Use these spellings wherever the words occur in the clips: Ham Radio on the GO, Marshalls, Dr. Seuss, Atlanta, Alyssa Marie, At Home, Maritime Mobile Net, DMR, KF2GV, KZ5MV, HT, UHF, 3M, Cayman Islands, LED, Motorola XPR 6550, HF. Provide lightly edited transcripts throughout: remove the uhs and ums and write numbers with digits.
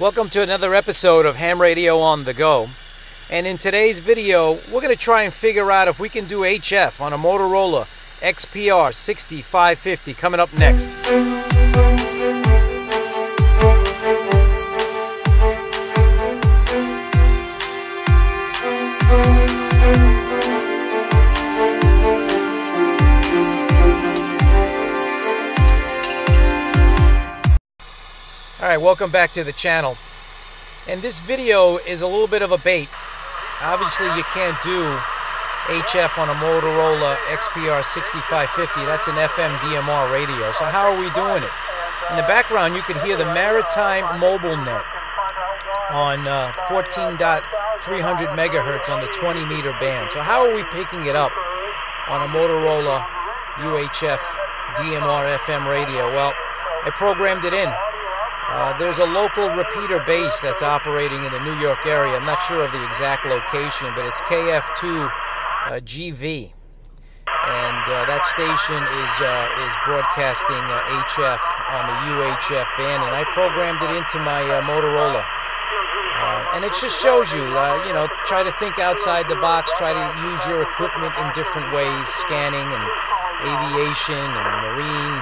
Welcome to another episode of Ham Radio on the Go. And in today's video, we're going to try and figure out if we can do HF on a Motorola XPR 6550 coming up next. Alright, welcome back to the channel. And this video is a little bit of a bait. Obviously you can't do HF on a Motorola XPR 6550. That's an FM DMR radio. So how are we doing it? In the background you can hear the Maritime Mobile Net on 14.300 megahertz on the 20 meter band. So how are we picking it up on a Motorola UHF DMR FM radio? Well, I programmed it in. There's a local repeater base that's operating in the New York area. I'm not sure of the exact location, but it's KF2GV. And that station is broadcasting HF on the UHF band, and I programmed it into my Motorola. And it just shows you, you know, try to think outside the box, try to use your equipment in different ways, scanning and aviation and marine,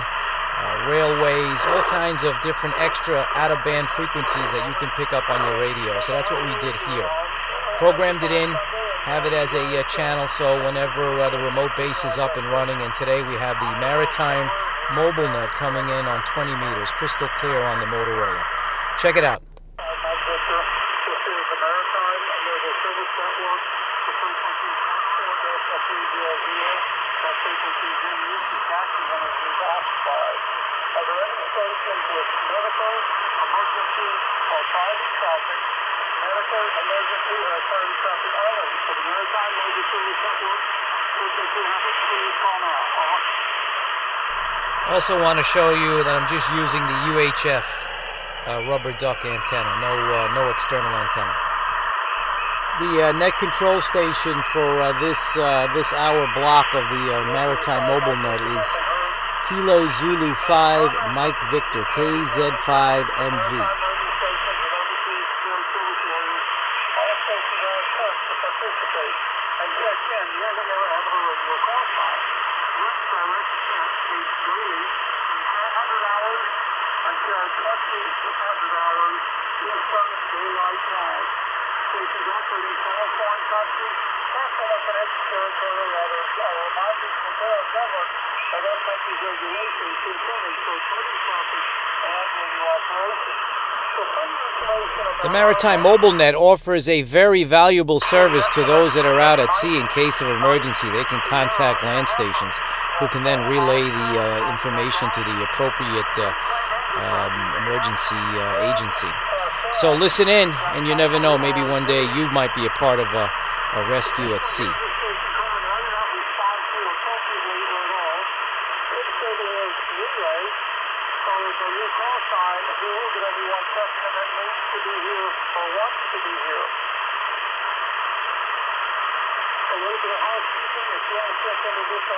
railways, all kinds of different extra out-of-band frequencies that you can pick up on your radio. So that's what we did here. Programmed it in, have it as a channel, so whenever the remote base is up and running, and today we have the Maritime Mobile Net coming in on 20 meters, crystal clear on the Motorola. Check it out. Also want to show you that I'm just using the UHF rubber duck antenna, no external antenna. The net control station for this hour block of the Maritime Mobile Net is Kilo Zulu 5 Mike Victor, KZ5MV. The Maritime Mobile Net offers a very valuable service to those that are out at sea in case of emergency. They can contact land stations who can then relay the information to the appropriate emergency agency. So listen in, and you never know, maybe one day you might be a part of a rescue at sea. And every three, and preferably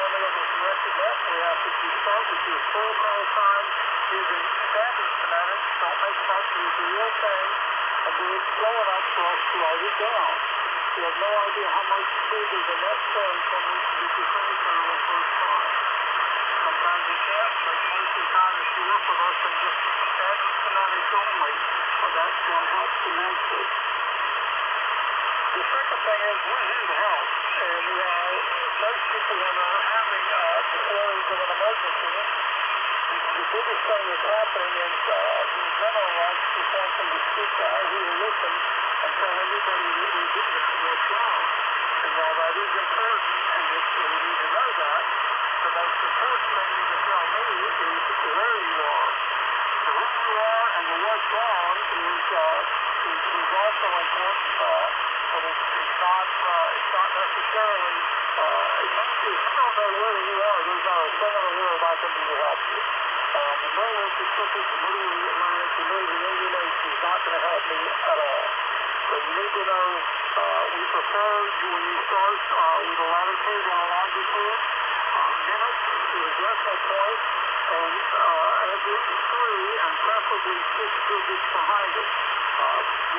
6 digits behind it.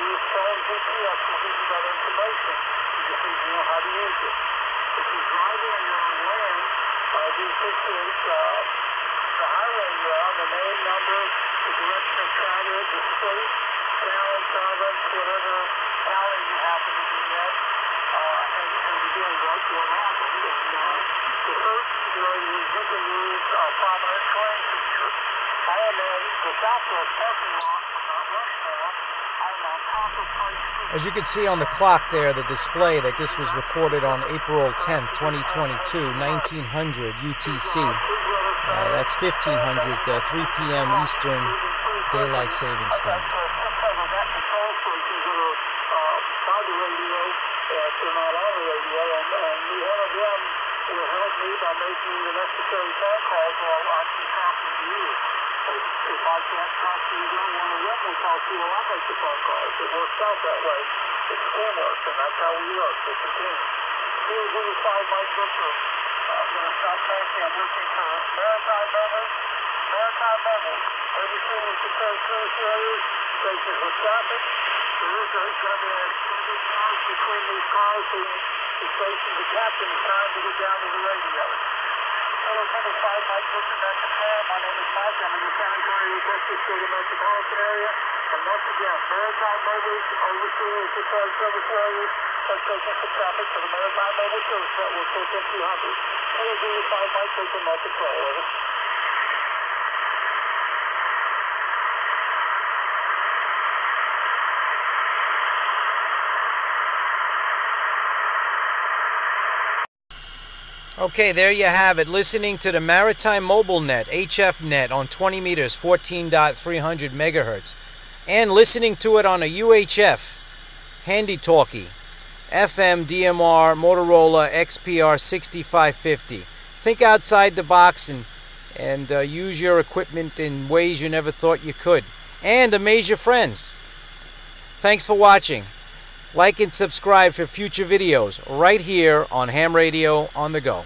use phone GPS to give you that information. You just need to know how to use it. If you're driving and you're on land, we appreciate the highway you're on, the name, number, the direction of travel, the state, town, province, whatever alley you happen to be in, and again, what happened is the search during the victim use prominent terrain feature. I am in the southwest parking lot. As you can see on the clock there, the display that this was recorded on April 10th, 2022, 1900 UTC. That's 1500, 3 p.m. Eastern Daylight Savings Time. If I can't talk to you, don't want to rent, we talk to you. I make the phone calls. It works out that way. It's teamwork, and that's how we work. It's a team. Here's where you find my picture. I'm going to stop talking. I'm looking for Maritime Mobile. Maritime Mobile. Everything is the same cruise areas, places with traffic. There is a big noise between these cars and the station. The captain is trying to get down to the radio. Hello, 75, Mike Wilson, that's the call. My name is Mike. I'm in the San Antonio, Texas City metropolitan area. And once again, Maritime Mobile overseas preferred service areas are taking the traffic to the Maritime Mobile service network for 1500. Hello, 75, Mike Wilson, that's the call. Over. Okay, there you have it. Listening to the Maritime Mobile Net, HF net on 20 meters, 14.300 megahertz. And listening to it on a UHF, handy talkie, FM, DMR, Motorola XPR 6550. Think outside the box and use your equipment in ways you never thought you could. And amaze your friends. Thanks for watching. Like and subscribe for future videos right here on Ham Radio on the Go.